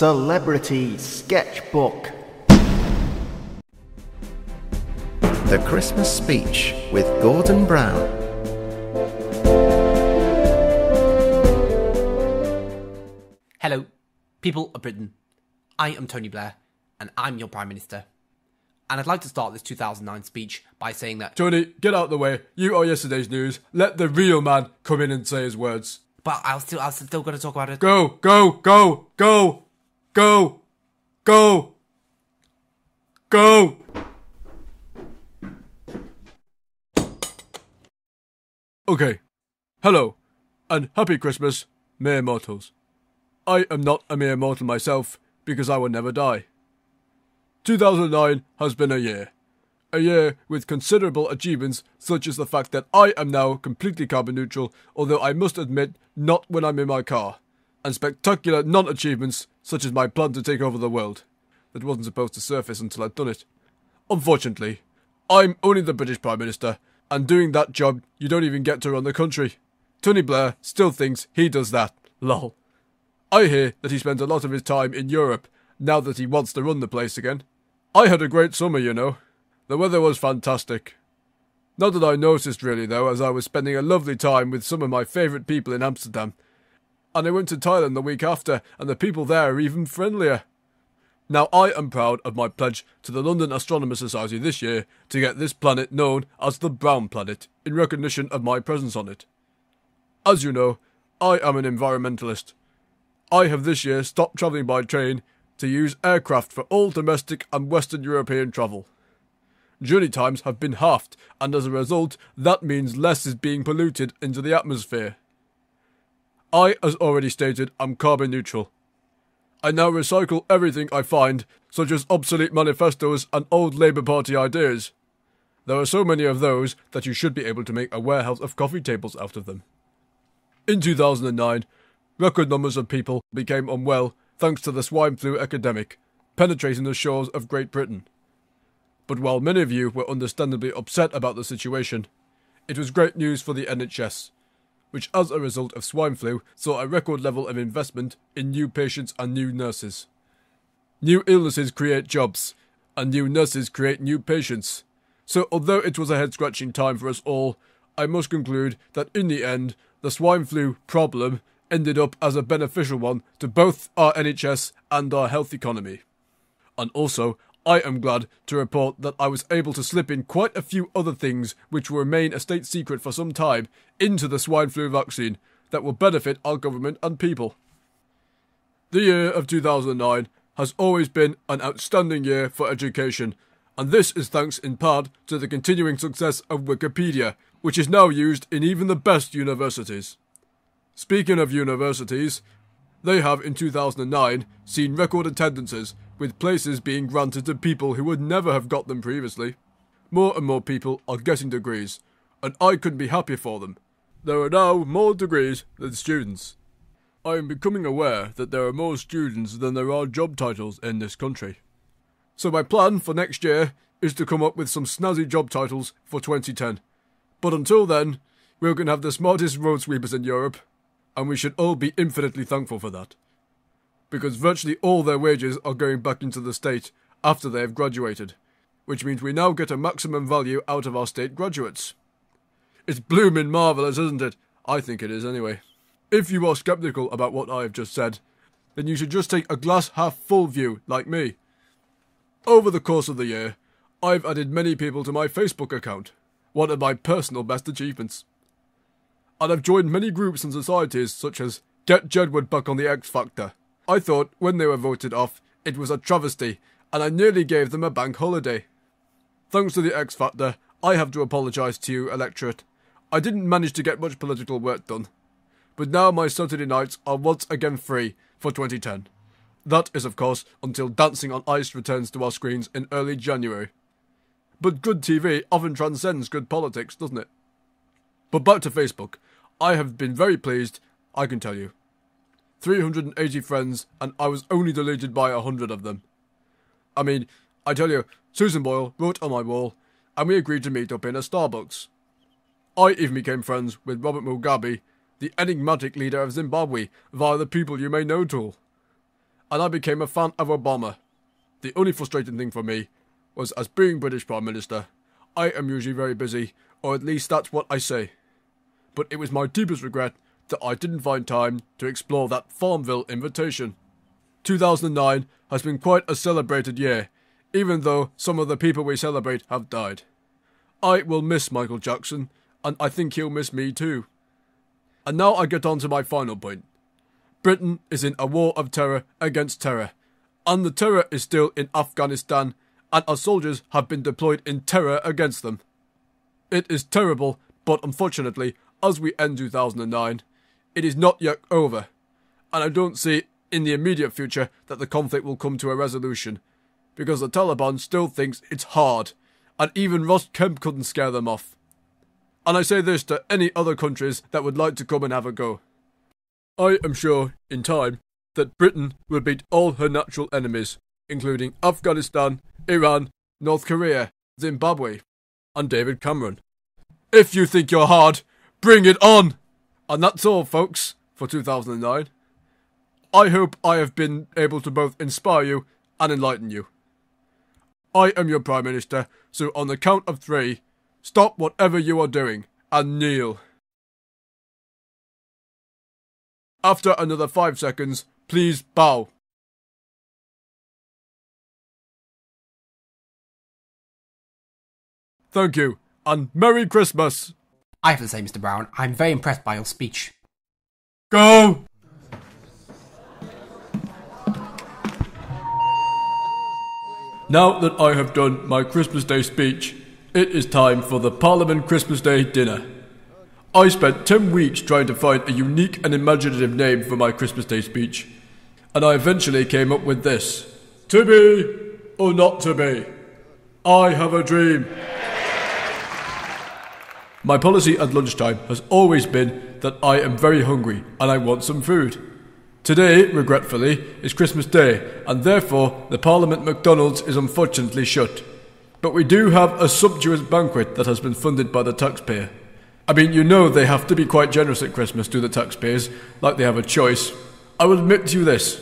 Celebrity Sketchbook. The Christmas Speech with Gordon Brown. Hello, people of Britain. I am Tony Blair, and I'm your Prime Minister. And I'd like to start this 2009 speech by saying that Tony, get out of the way. You are yesterday's news. Let the real man come in and say his words. But I'll still got to talk about it. Go, go, go, go, go, go, go. Okay. Hello, and happy Christmas, mere mortals. I am not a mere mortal myself, because I will never die. 2009 has been a year with considerable achievements, such as the fact that I am now completely carbon neutral, although I must admit, not when I'm in my car, and spectacular non-achievements, such as my plan to take over the world, that wasn't supposed to surface until I'd done it. Unfortunately, I'm only the British Prime Minister, and doing that job, you don't even get to run the country. Tony Blair still thinks he does that, lol. I hear that he spends a lot of his time in Europe, now that he wants to run the place again. I had a great summer, you know. The weather was fantastic. Not that I noticed really though, as I was spending a lovely time with some of my favourite people in Amsterdam. And I went to Thailand the week after, and the people there are even friendlier. Now I am proud of my pledge to the London Astronomical Society this year to get this planet known as the Brown Planet, in recognition of my presence on it. As you know, I am an environmentalist. I have this year stopped travelling by train to use aircraft for all domestic and Western European travel. Journey times have been halved, and as a result, that means less is being polluted into the atmosphere. I, as already stated, am carbon neutral. I now recycle everything I find, such as obsolete manifestos and old Labour Party ideas. There are so many of those that you should be able to make a warehouse of coffee tables out of them. In 2009, record numbers of people became unwell thanks to the swine flu epidemic, penetrating the shores of Great Britain. But while many of you were understandably upset about the situation, it was great news for the NHS, which as a result of swine flu saw a record level of investment in new patients and new nurses. New illnesses create jobs, and new nurses create new patients. So although it was a head-scratching time for us all, I must conclude that in the end, the swine flu problem ended up as a beneficial one to both our NHS and our health economy. And also, I am glad to report that I was able to slip in quite a few other things which will remain a state secret for some time into the swine flu vaccine that will benefit our government and people. The year of 2009 has always been an outstanding year for education, and this is thanks in part to the continuing success of Wikipedia, which is now used in even the best universities. Speaking of universities, they have in 2009 seen record attendances, with places being granted to people who would never have got them previously. More and more people are getting degrees, and I couldn't be happier for them. There are now more degrees than students. I am becoming aware that there are more students than there are job titles in this country. So my plan for next year is to come up with some snazzy job titles for 2010. But until then, we're going to have the smartest road sweepers in Europe, and we should all be infinitely thankful for that, because virtually all their wages are going back into the state after they have graduated, which means we now get a maximum value out of our state graduates. It's bloomin' marvellous, isn't it? I think it is anyway. If you are sceptical about what I have just said, then you should just take a glass half full view, like me. Over the course of the year, I've added many people to my Facebook account, one of my personal best achievements. And I've joined many groups and societies such as Get Jedward Back on the X Factor. I thought when they were voted off, it was a travesty, and I nearly gave them a bank holiday. Thanks to the X Factor, I have to apologise to you, electorate. I didn't manage to get much political work done, but now my Saturday nights are once again free for 2010. That is, of course, until Dancing on Ice returns to our screens in early January. But good TV often transcends good politics, doesn't it? But back to Facebook. I have been very pleased, I can tell you. 380 friends, and I was only deleted by 100 of them. I mean, I tell you, Susan Boyle wrote on my wall, and we agreed to meet up in a Starbucks. I even became friends with Robert Mugabe, the enigmatic leader of Zimbabwe, via the People You May Know tool. and I became a fan of Obama. The only frustrating thing for me was, as being British Prime Minister, I am usually very busy, or at least that's what I say. But it was my deepest regret that I didn't find time to explore that Farmville invitation. 2009 has been quite a celebrated year, even though some of the people we celebrate have died. I will miss Michael Jackson, and I think he'll miss me too. And now I get on to my final point. Britain is in a war of terror against terror, and the terror is still in Afghanistan, and our soldiers have been deployed in terror against them. It is terrible, but unfortunately, as we end 2009, it is not yet over, and I don't see in the immediate future that the conflict will come to a resolution, because the Taliban still thinks it's hard, and even Ross Kemp couldn't scare them off. And I say this to any other countries that would like to come and have a go. I am sure, in time, that Britain will beat all her natural enemies, including Afghanistan, Iran, North Korea, Zimbabwe, and David Cameron. If you think you're hard, bring it on! And that's all, folks, for 2009. I hope I have been able to both inspire you and enlighten you. I am your Prime Minister, so on the count of 3, stop whatever you are doing and kneel. After another 5 seconds, please bow. Thank you, and Merry Christmas! I have to say, Mr. Brown, I'm very impressed by your speech. Go! Now that I have done my Christmas Day speech, it is time for the Parliament Christmas Day dinner. I spent 10 weeks trying to find a unique and imaginative name for my Christmas Day speech, and I eventually came up with this. To be or not to be, I have a dream. My policy at lunchtime has always been that I am very hungry and I want some food. Today, regretfully, is Christmas Day, and therefore the Parliament McDonald's is unfortunately shut. But we do have a sumptuous banquet that has been funded by the taxpayer. I mean, you know they have to be quite generous at Christmas to the taxpayers, like they have a choice. I will admit to you this,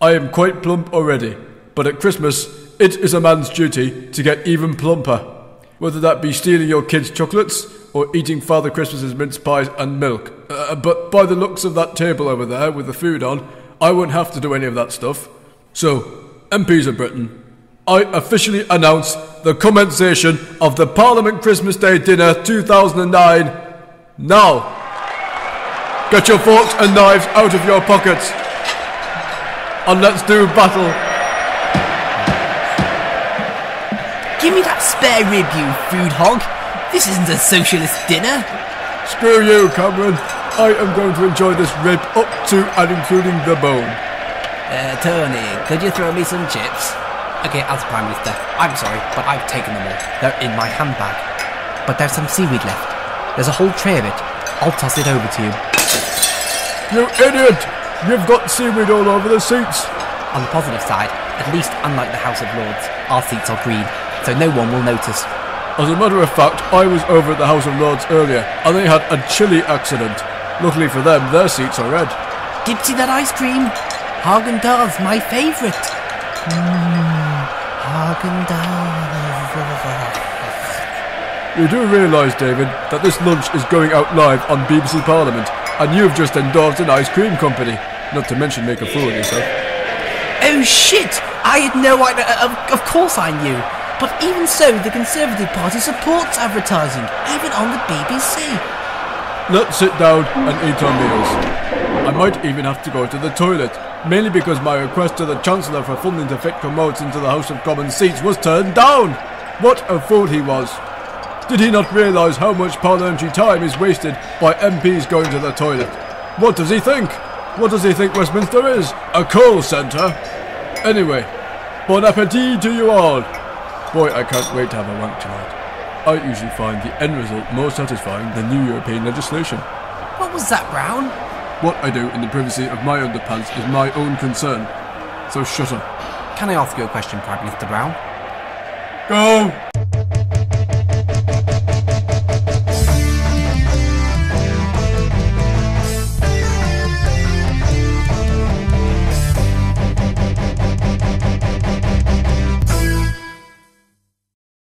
I am quite plump already, but at Christmas it is a man's duty to get even plumper. Whether that be stealing your kids' chocolates or eating Father Christmas's mince pies and milk. But by the looks of that table over there with the food on, I won't have to do any of that stuff. So, MPs of Britain, I officially announce the commencement of the Parliament Christmas Day Dinner 2009 now. Get your forks and knives out of your pockets and let's do battle. Give me that spare rib, you food hog. This isn't a socialist dinner. Screw you, Cameron. I am going to enjoy this rib up to and including the bone. Tony, could you throw me some chips? Okay, as Prime Minister, I'm sorry, but I've taken them all. They're in my handbag. But there's some seaweed left. There's a whole tray of it. I'll toss it over to you. You idiot! You've got seaweed all over the seats. On the positive side, at least unlike the House of Lords, our seats are green, so no one will notice. As a matter of fact, I was over at the House of Lords earlier, and they had a chilli accident. Luckily for them, their seats are red. Did you see that ice cream? Haagen-Dazs, my favourite. Haagen-Dazs. You do realise, David, that this lunch is going out live on BBC Parliament, and you've just endorsed an ice cream company, not to mention make a fool of yourself. Oh shit! I had no idea. Of course I knew. But even so, the Conservative Party supports advertising, even on the BBC. Let's sit down and eat our meals. I might even have to go to the toilet, mainly because my request to the Chancellor for funding to fit commodes into the House of Commons seats was turned down. What a fool he was. Did he not realise how much parliamentary time is wasted by MPs going to the toilet? What does he think? What does he think Westminster is? A call centre? Anyway, bon appétit to you all. Boy, I can't wait to have a wank tonight. I usually find the end result more satisfying than new European legislation. What was that, Brown? What I do in the privacy of my underpants is my own concern. So shut up. Can I ask you a question, Prime Minister Brown? Go!